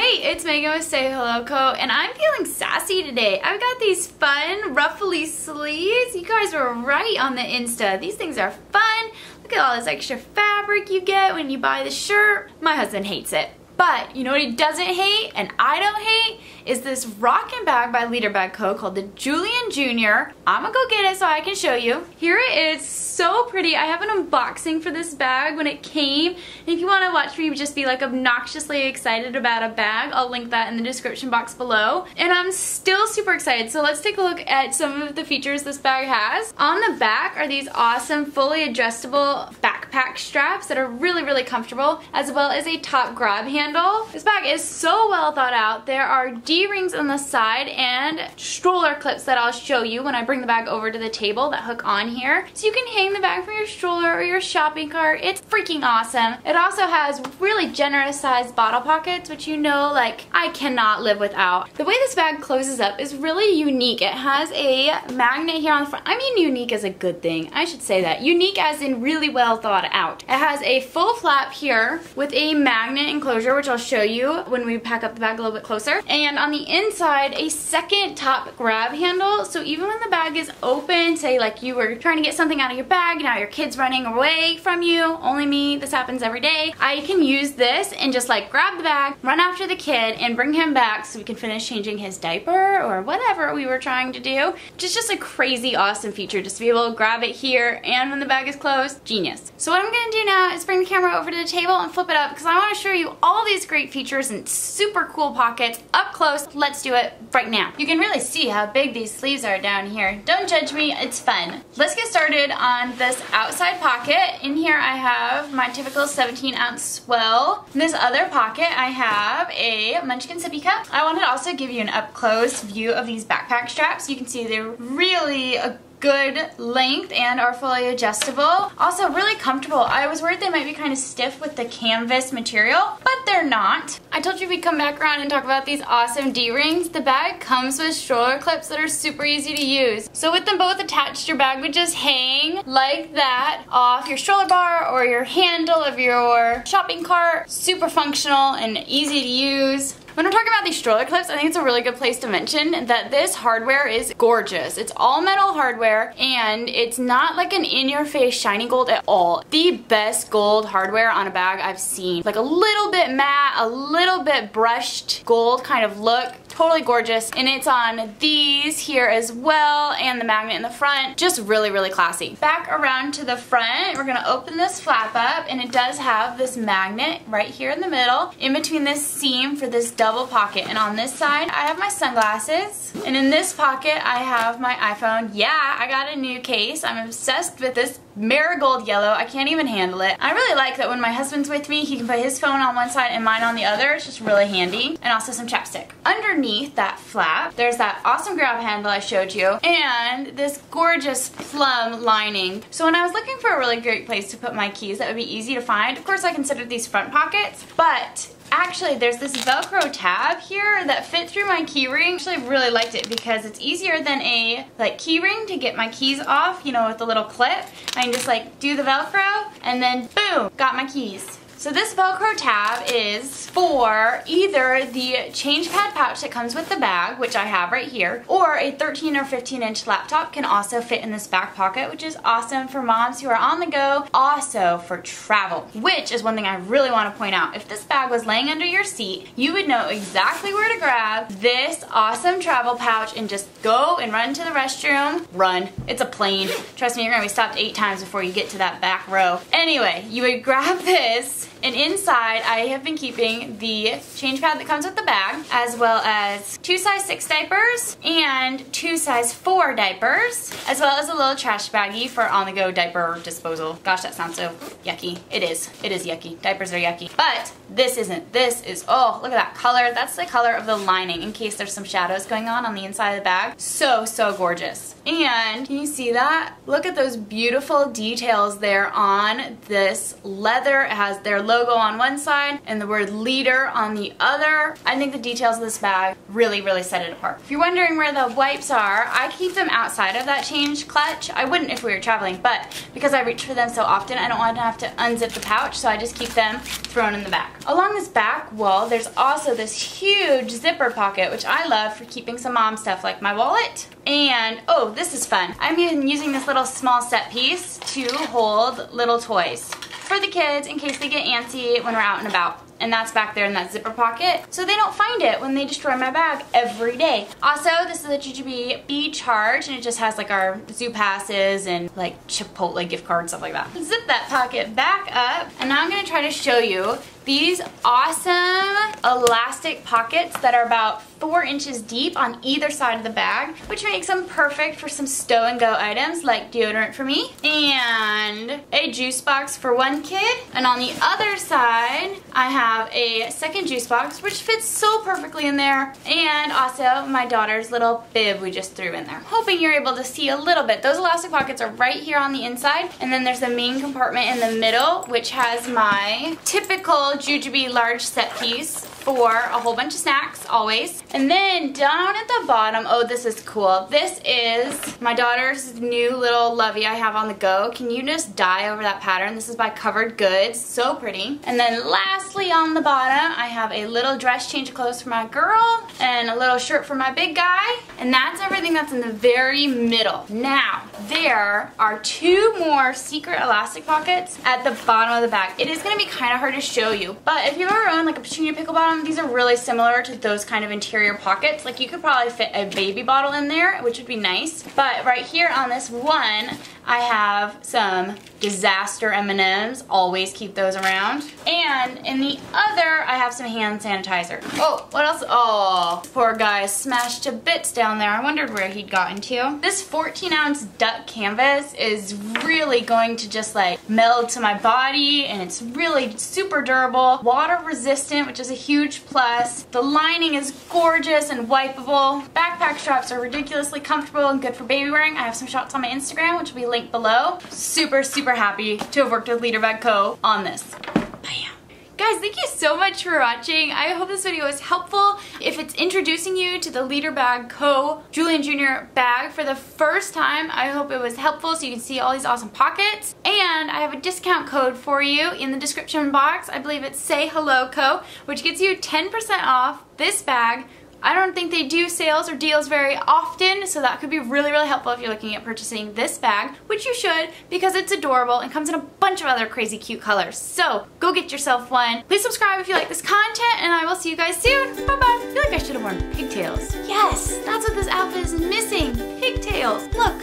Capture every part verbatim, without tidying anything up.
Hey, it's Megan with Say Hello Co, and I'm feeling sassy today. I've got these fun ruffly sleeves. You guys were right on the Insta. These things are fun. Look at all this extra fabric you get when you buy the shirt. My husband hates it. But you know what he doesn't hate, and I don't hate, is this rockin' bag by Leader Bag Co called the Julien Junior I'm gonna go get it so I can show you. Here it is, so pretty. I have an unboxing for this bag when it came. And if you wanna watch me just be like obnoxiously excited about a bag, I'll link that in the description box below. And I'm still super excited, so let's take a look at some of the features this bag has. On the back are these awesome fully adjustable backpack straps that are really, really comfortable, as well as a top grab handle. This bag is so well thought out. There are deep D-rings on the side and stroller clips that I'll show you when I bring the bag over to the table that hook on here. So you can hang the bag from your stroller or your shopping cart. It's freaking awesome. It also has really generous sized bottle pockets, which you know, like, I cannot live without. The way this bag closes up is really unique. It has a magnet here on the front. I mean, unique is a good thing. I should say that. Unique as in really well thought out. It has a full flap here with a magnet enclosure, which I'll show you when we pack up the bag a little bit closer. And on the inside, a second top grab handle, so even when the bag is open, say like you were trying to get something out of your bag, now your kid's running away from you, only me, this happens every day, I can use this and just like grab the bag, run after the kid, and bring him back so we can finish changing his diaper or whatever we were trying to do. Just, just a crazy awesome feature, just to be able to grab it here and when the bag is closed, genius. So what I'm gonna do now is bring the camera over to the table and flip it up because I wanna show you all these great features and super cool pockets up close. Let's do it right now. You can really see how big these sleeves are down here. Don't judge me, it's fun. Let's get started on this outside pocket. In here I have my typical seventeen ounce swell. In this other pocket I have a Munchkin sippy cup. I wanted to also give you an up close view of these backpack straps. You can see they're really a good length and are fully adjustable. Also really comfortable. I was worried they might be kind of stiff with the canvas material, but they're not. I told you we'd come back around and talk about these awesome D-rings. The bag comes with stroller clips that are super easy to use. So with them both attached, your bag would just hang like that off your stroller bar or your handle of your shopping cart. Super functional and easy to use. When we're talking about these stroller clips, I think it's a really good place to mention that this hardware is gorgeous. It's all metal hardware and it's not like an in-your-face shiny gold at all. The best gold hardware on a bag I've seen. Like a little bit matte, a little bit brushed gold kind of look. Totally gorgeous, and it's on these here as well, and the magnet in the front. Just really, really classy. Back around to the front, we're gonna open this flap up, and it does have this magnet right here in the middle, in between this seam for this double pocket. And on this side, I have my sunglasses, and in this pocket, I have my iPhone. Yeah, I got a new case. I'm obsessed with this marigold yellow. I can't even handle it. I really like that when my husband's with me, he can put his phone on one side and mine on the other. It's just really handy. And also some chapstick. Underneath that flap, there's that awesome grab handle I showed you, and this gorgeous plum lining. So when I was looking for a really great place to put my keys that would be easy to find, of course I considered these front pockets, but actually, there's this Velcro tab here that fit through my key ring. Actually, I really liked it because it's easier than a like key ring to get my keys off, you know, with a little clip. I can just like do the Velcro, and then boom, got my keys. So this Velcro tab is for either the change pad pouch that comes with the bag, which I have right here, or a thirteen or fifteen inch laptop can also fit in this back pocket, which is awesome for moms who are on the go, also for travel, which is one thing I really want to point out. If this bag was laying under your seat, you would know exactly where to grab this awesome travel pouch and just go and run to the restroom. Run. It's a plane. Trust me, you're going to be stopped eight times before you get to that back row. Anyway, you would grab this. And inside, I have been keeping the change pad that comes with the bag, as well as two size six diapers and two size four diapers, as well as a little trash baggie for on-the-go diaper disposal. Gosh, that sounds so yucky. It is. It is yucky. Diapers are yucky. But this isn't. This is, oh, look at that color. That's the color of the lining in case there's some shadows going on on the inside of the bag. So, so gorgeous. And can you see that? Look at those beautiful details there on this leather. It has their logo on one side and the word leader on the other. I think the details of this bag really, really set it apart. If you're wondering where the wipes are, I keep them outside of that change clutch. I wouldn't if we were traveling, but because I reach for them so often, I don't want to have to unzip the pouch, so I just keep them thrown in the back. Along this back wall, there's also this huge zipper pocket, which I love for keeping some mom stuff like my wallet. And, oh, this is fun. I'm using this little small set piece to hold little toys for the kids in case they get antsy when we're out and about. And that's back there in that zipper pocket, so they don't find it when they destroy my bag every day. Also, this is a JuJuBe B-Charge, and it just has like our zoo passes and like Chipotle gift cards, stuff like that. Zip that pocket back up, and now I'm gonna try to show you these awesome elastic pockets that are about four inches deep on either side of the bag, which makes them perfect for some stow and go items like deodorant for me and a juice box for one kid. And on the other side, I have a second juice box, which fits so perfectly in there. And also my daughter's little bib we just threw in there. Hoping you're able to see a little bit. Those elastic pockets are right here on the inside. And then there's the main compartment in the middle, which has my typical JuJuBe large set piece for a whole bunch of snacks, always. And then down at the bottom, oh, this is cool. This is my daughter's new little lovey I have on the go. Can you just die over that pattern? This is by Covered Goods, so pretty. And then lastly on the bottom, I have a little dress change of clothes for my girl and a little shirt for my big guy. And that's everything that's in the very middle. Now, there are two more secret elastic pockets at the bottom of the bag. It is gonna be kind of hard to show you, but if you've ever owned like a Petunia Pickle Bottom, these are really similar to those kind of interior pockets. Like you could probably fit a baby bottle in there, which would be nice. But right here on this one, I have some disaster M and M's, always keep those around. And in the other, I have some hand sanitizer. Oh, what else? Oh, this poor guy smashed to bits down there. I wondered where he'd gotten to. This fourteen ounce duck canvas is really going to just like meld to my body, and it's really super durable, water resistant, which is a huge plus. The lining is gorgeous and wipeable. Backpack straps are ridiculously comfortable and good for baby wearing. I have some shots on my Instagram, which will be linked below. Super, super happy to have worked with Leader Bag Co on this. Bam. Guys, thank you so much for watching. I hope this video was helpful. If it's introducing you to the Leader Bag Co Julien Junior bag for the first time, I hope it was helpful so you can see all these awesome pockets. And I have a discount code for you in the description box. I believe it's Say Hello Co, which gets you ten percent off this bag. I don't think they do sales or deals very often, so that could be really, really helpful if you're looking at purchasing this bag, which you should because it's adorable and comes in a bunch of other crazy cute colors. So go get yourself one. Please subscribe if you like this content, and I will see you guys soon. Bye-bye. I feel like I should have worn pigtails. Yes, that's what this outfit is missing. Pigtails. Look.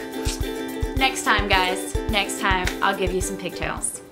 Next time, guys. Next time, I'll give you some pigtails.